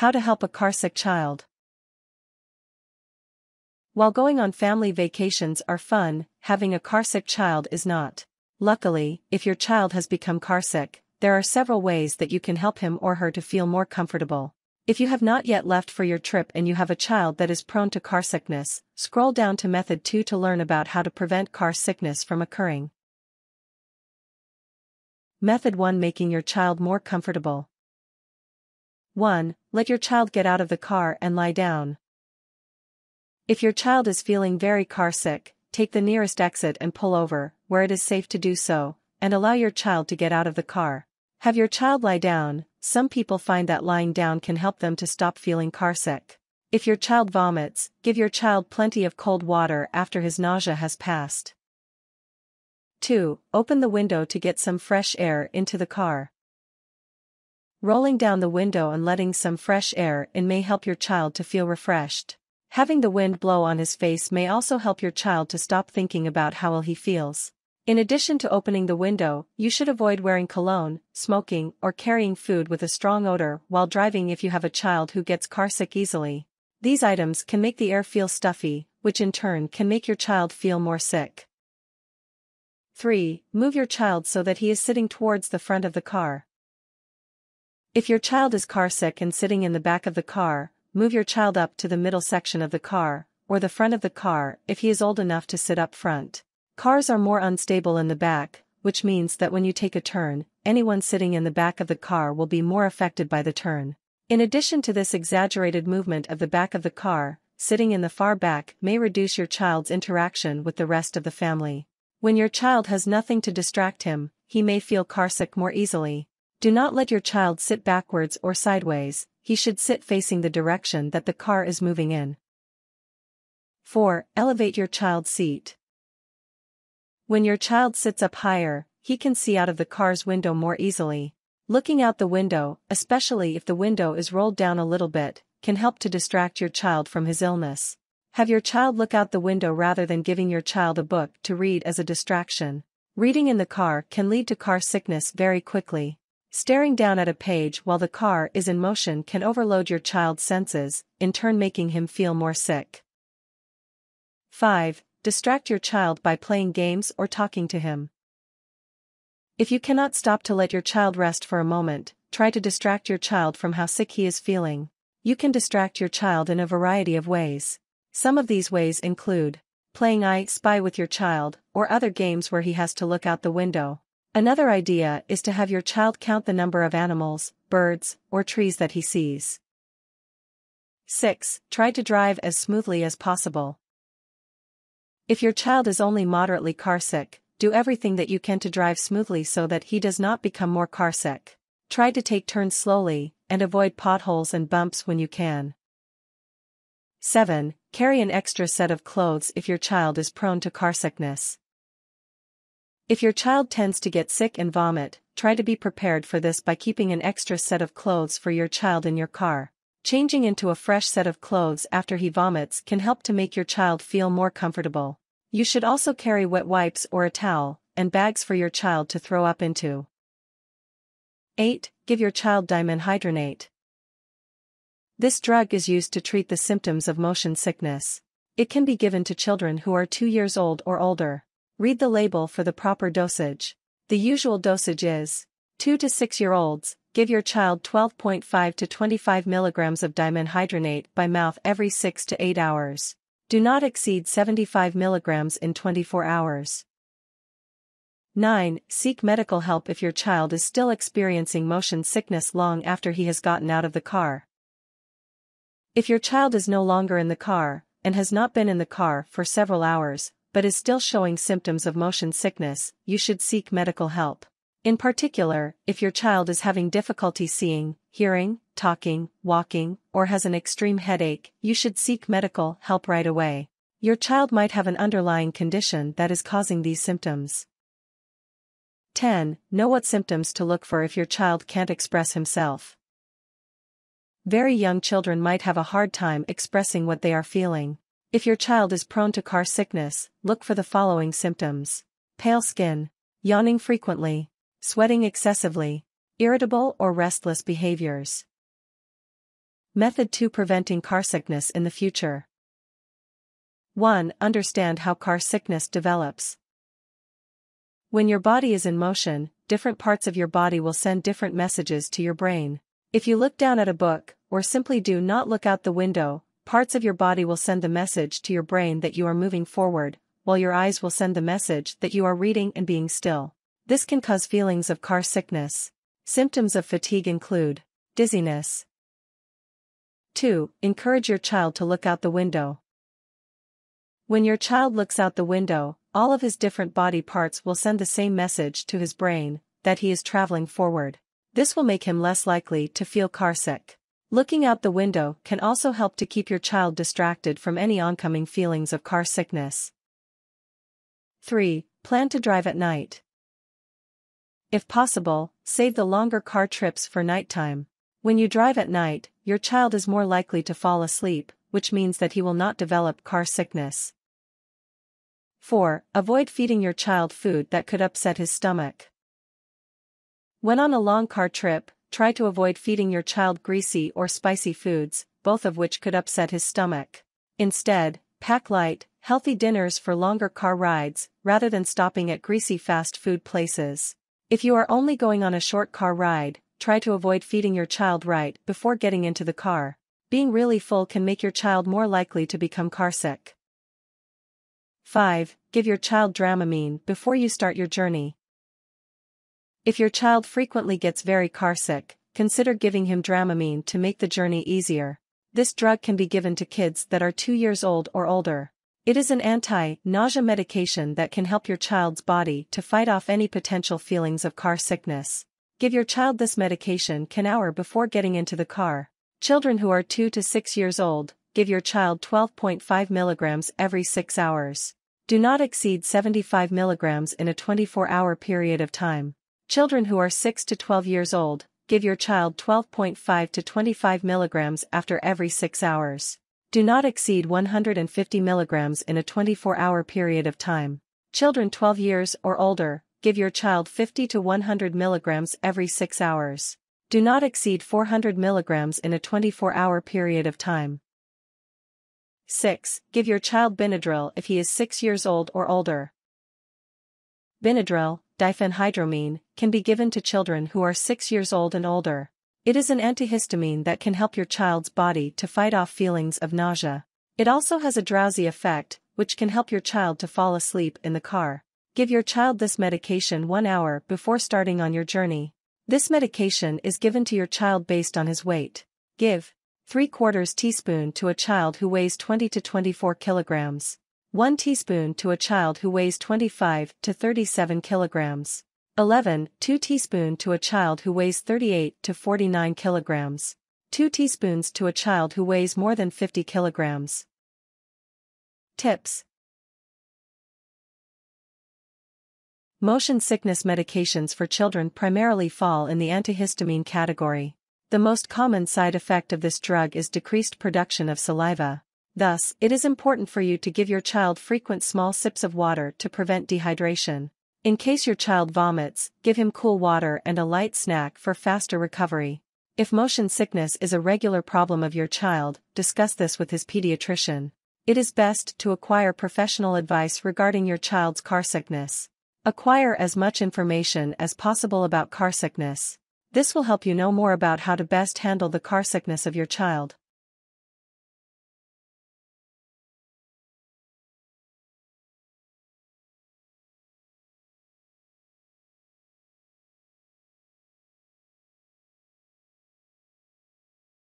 How to help a carsick child. While going on family vacations are fun, having a carsick child is not. Luckily, if your child has become carsick, there are several ways that you can help him or her to feel more comfortable. If you have not yet left for your trip and you have a child that is prone to carsickness, scroll down to Method 2 to learn about how to prevent carsickness from occurring. Method 1: Making your child more comfortable. 1. Let your child get out of the car and lie down. If your child is feeling very carsick, take the nearest exit and pull over, where it is safe to do so, and allow your child to get out of the car. Have your child lie down. Some people find that lying down can help them to stop feeling carsick. If your child vomits, give your child plenty of cold water after his nausea has passed. 2. Open the window to get some fresh air into the car. Rolling down the window and letting some fresh air in may help your child to feel refreshed. Having the wind blow on his face may also help your child to stop thinking about how ill he feels. In addition to opening the window, you should avoid wearing cologne, smoking, or carrying food with a strong odor while driving if you have a child who gets carsick easily. These items can make the air feel stuffy, which in turn can make your child feel more sick. 3. Move your child so that he is sitting towards the front of the car. If your child is carsick and sitting in the back of the car, move your child up to the middle section of the car, or the front of the car if he is old enough to sit up front. Cars are more unstable in the back, which means that when you take a turn, anyone sitting in the back of the car will be more affected by the turn. In addition to this exaggerated movement of the back of the car, sitting in the far back may reduce your child's interaction with the rest of the family. When your child has nothing to distract him, he may feel carsick more easily. Do not let your child sit backwards or sideways. He should sit facing the direction that the car is moving in. 4. Elevate your child's seat. When your child sits up higher, he can see out of the car's window more easily. Looking out the window, especially if the window is rolled down a little bit, can help to distract your child from his illness. Have your child look out the window rather than giving your child a book to read as a distraction. Reading in the car can lead to carsickness very quickly. Staring down at a page while the car is in motion can overload your child's senses, in turn making him feel more sick. 5. Distract your child by playing games or talking to him. If you cannot stop to let your child rest for a moment, try to distract your child from how sick he is feeling. You can distract your child in a variety of ways. Some of these ways include playing I Spy with your child, or other games where he has to look out the window. Another idea is to have your child count the number of animals, birds, or trees that he sees. 6. Try to drive as smoothly as possible. If your child is only moderately carsick, do everything that you can to drive smoothly so that he does not become more carsick. Try to take turns slowly, and avoid potholes and bumps when you can. 7. Carry an extra set of clothes if your child is prone to carsickness. If your child tends to get sick and vomit, try to be prepared for this by keeping an extra set of clothes for your child in your car. Changing into a fresh set of clothes after he vomits can help to make your child feel more comfortable. You should also carry wet wipes or a towel, and bags for your child to throw up into. 8. Give your child dimenhydrinate. This drug is used to treat the symptoms of motion sickness. It can be given to children who are 2 years old or older. Read the label for the proper dosage. The usual dosage is 2 to 6-year-olds, give your child 12.5 to 25 mg of dimenhydrinate by mouth every 6 to 8 hours. Do not exceed 75 mg in 24 hours. 9. Seek medical help if your child is still experiencing motion sickness long after he has gotten out of the car. If your child is no longer in the car, and has not been in the car for several hours, but is still showing symptoms of motion sickness, you should seek medical help. In particular, if your child is having difficulty seeing, hearing, talking, walking, or has an extreme headache, you should seek medical help right away. Your child might have an underlying condition that is causing these symptoms. 10. Know what symptoms to look for if your child can't express himself. Very young children might have a hard time expressing what they are feeling. If your child is prone to carsickness, look for the following symptoms: pale skin, yawning frequently, sweating excessively, irritable or restless behaviors. Method 2: Preventing car sickness in the future. 1. Understand how car sickness develops. When your body is in motion, different parts of your body will send different messages to your brain. If you look down at a book, or simply do not look out the window, parts of your body will send the message to your brain that you are moving forward, while your eyes will send the message that you are reading and being still. This can cause feelings of car sickness. Symptoms of fatigue include dizziness. 2. Encourage your child to look out the window. When your child looks out the window, all of his different body parts will send the same message to his brain, that he is traveling forward. This will make him less likely to feel carsick. Looking out the window can also help to keep your child distracted from any oncoming feelings of car sickness. 3. Plan to drive at night. If possible, save the longer car trips for nighttime. When you drive at night, your child is more likely to fall asleep, which means that he will not develop car sickness. 4. Avoid feeding your child food that could upset his stomach. When on a long car trip, try to avoid feeding your child greasy or spicy foods, both of which could upset his stomach. Instead, pack light, healthy dinners for longer car rides, rather than stopping at greasy fast food places. If you are only going on a short car ride, try to avoid feeding your child right before getting into the car. Being really full can make your child more likely to become carsick. 5. Give your child Dramamine before you start your journey. If your child frequently gets very carsick, consider giving him Dramamine to make the journey easier. This drug can be given to kids that are 2 years old or older. It is an anti-nausea medication that can help your child's body to fight off any potential feelings of car sickness. Give your child this medication an hour before getting into the car. Children who are 2 to 6 years old, give your child 12.5 milligrams every 6 hours. Do not exceed 75 milligrams in a 24-hour period of time. Children who are 6 to 12 years old, give your child 12.5 to 25 milligrams after every 6 hours. Do not exceed 150 milligrams in a 24-hour period of time. Children 12 years or older, give your child 50 to 100 milligrams every 6 hours. Do not exceed 400 milligrams in a 24-hour period of time. 6. Give your child Benadryl if he is 6 years old or older. Benadryl, diphenhydramine, can be given to children who are 6 years old and older. It is an antihistamine that can help your child's body to fight off feelings of nausea. It also has a drowsy effect, which can help your child to fall asleep in the car. Give your child this medication 1 hour before starting on your journey. This medication is given to your child based on his weight. Give 3/4 teaspoon to a child who weighs 20 to 24 kilograms. 1 teaspoon to a child who weighs 25 to 37 kilograms. 2 teaspoon to a child who weighs 38 to 49 kilograms. 2 teaspoons to a child who weighs more than 50 kilograms. Tips: motion sickness medications for children primarily fall in the antihistamine category. The most common side effect of this drug is decreased production of saliva. Thus, it is important for you to give your child frequent small sips of water to prevent dehydration. In case your child vomits, give him cool water and a light snack for faster recovery. If motion sickness is a regular problem of your child, discuss this with his pediatrician. It is best to acquire professional advice regarding your child's carsickness. Acquire as much information as possible about carsickness. This will help you know more about how to best handle the carsickness of your child.